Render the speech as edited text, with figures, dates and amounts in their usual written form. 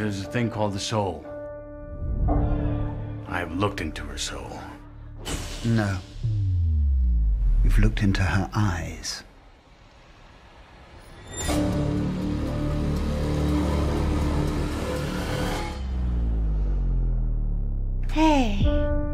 There's a thing called the soul. I've looked into her soul. No. You've looked into her eyes. Hey.